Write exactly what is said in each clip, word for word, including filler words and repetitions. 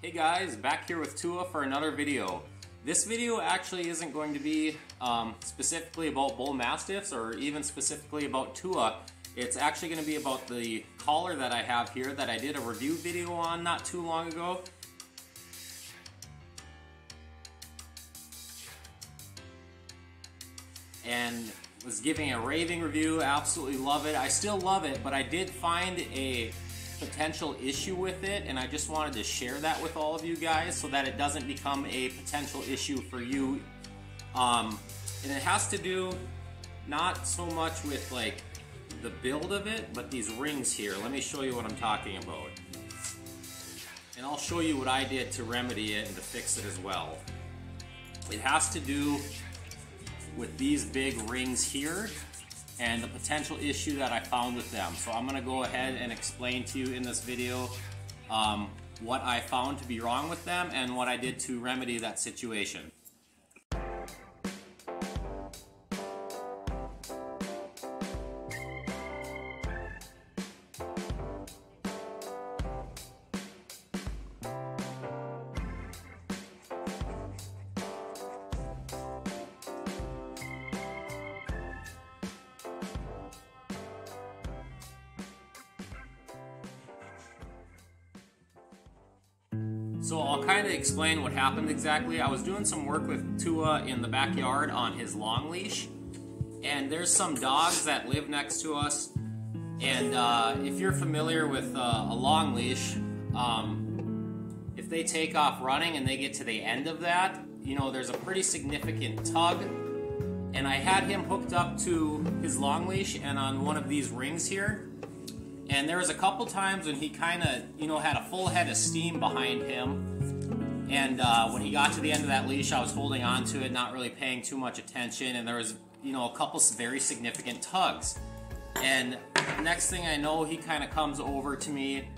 Hey guys, back here with Tua for another video. This video actually isn't going to be um, specifically about bull mastiffs or even specifically about Tua. It's actually going to be about the collar that I have here that I did a review video on not too long ago. And was giving a raving review, absolutely love it. I still love it, but I did find a potential issue with it, and I just wanted to share that with all of you guys so that it doesn't become a potential issue for you. Um, and it has to do not so much with like the build of it, but these rings here. Let me show you what I'm talking about. And I'll show you what I did to remedy it and to fix it as well. It has to do with these big rings here and the potential issue that I found with them. So I'm gonna go ahead and explain to you in this video um, what I found to be wrong with them and what I did to remedy that situation. So I'll kind of explain what happened exactly. I was doing some work with Tua in the backyard on his long leash, and there's some dogs that live next to us, and uh, if you're familiar with uh, a long leash, um, if they take off running and they get to the end of that, you know, there's a pretty significant tug, and I had him hooked up to his long leash and on one of these rings here. And there was a couple times when he kind of, you know, had a full head of steam behind him. And uh, when he got to the end of that leash, I was holding on to it, not really paying too much attention. And there was, you know, a couple very significant tugs. And next thing I know, he kind of comes over to me.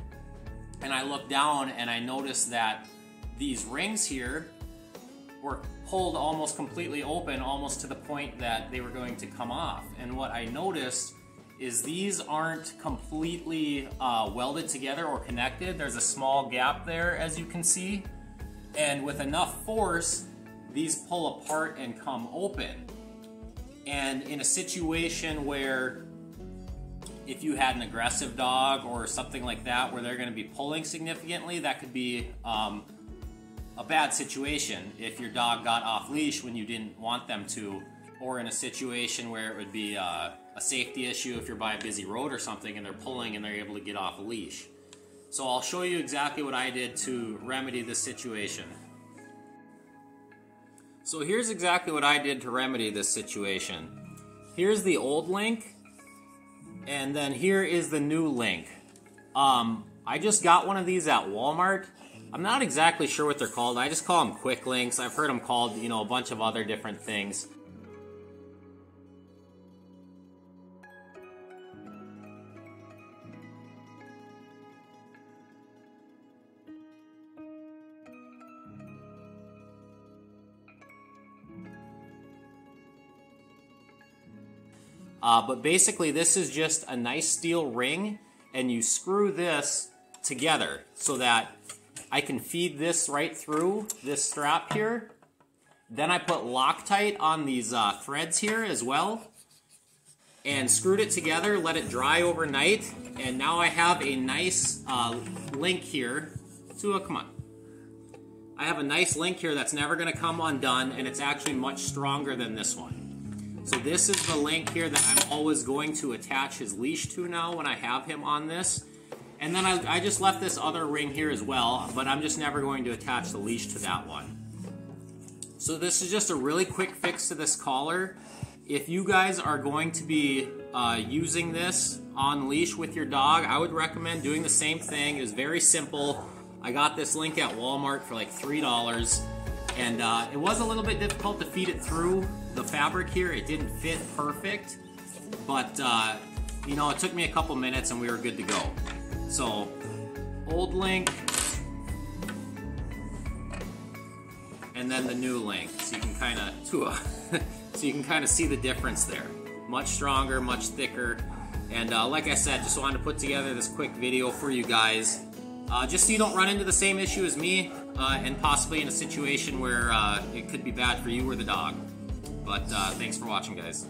And I look down and I notice that these rings here were pulled almost completely open, almost to the point that they were going to come off. And what I noticed is these aren't completely uh, welded together or connected. There's a small gap there, as you can see. And with enough force, these pull apart and come open. And in a situation where if you had an aggressive dog or something like that, where they're gonna be pulling significantly, that could be um, a bad situation if your dog got off leash when you didn't want them to, or in a situation where it would be uh, a safety issue if you're by a busy road or something and they're pulling and they're able to get off a leash. So I'll show you exactly what I did to remedy this situation. So here's exactly what I did to remedy this situation. Here's the old link, and then here is the new link. Um, I just got one of these at Walmart. I'm not exactly sure what they're called. I just call them quick links. I've heard them called, you know, a bunch of other different things. Uh, but basically this is just a nice steel ring, and you screw this together so that I can feed this right through this strap here. Then I put Loctite on these uh, threads here as well and screwed it together, let it dry overnight, and now I have a nice uh, link here. Tua, come on. I have a nice link here that's never going to come undone, and it's actually much stronger than this one. So this is the link here that I'm always going to attach his leash to now when I have him on this. And then I, I just left this other ring here as well, but I'm just never going to attach the leash to that one. So this is just a really quick fix to this collar. If you guys are going to be uh, using this on leash with your dog, I would recommend doing the same thing. It was very simple. I got this link at Walmart for like three dollars. And uh, it was a little bit difficult to feed it through the fabric here. It didn't fit perfect, but uh, you know, it took me a couple minutes and we were good to go. So, old link, and then the new link. So you can kind of so you can kind of see the difference there. Much stronger, much thicker, and uh, like I said, just wanted to put together this quick video for you guys. uh, just so you don't run into the same issue as me, uh, and possibly in a situation where uh, it could be bad for you or the dog. But uh, thanks for watching, guys.